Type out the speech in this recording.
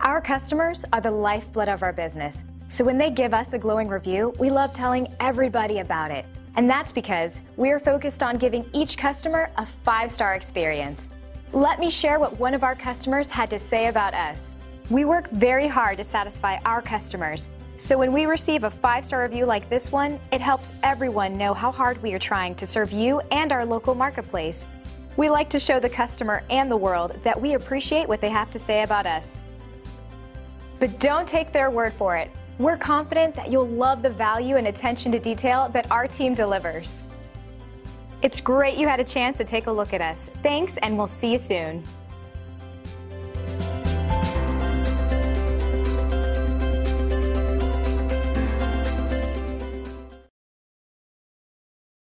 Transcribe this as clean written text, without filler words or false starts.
Our customers are the lifeblood of our business, so when they give us a glowing review, we love telling everybody about it. And that's because we're focused on giving each customer a five-star experience. Let me share what one of our customers had to say about us. We work very hard to satisfy our customers, so when we receive a five-star review like this one, it helps everyone know how hard we are trying to serve you and our local marketplace. We like to show the customer and the world that we appreciate what they have to say about us. But don't take their word for it. We're confident that you'll love the value and attention to detail that our team delivers. It's great you had a chance to take a look at us. Thanks, and we'll see you soon.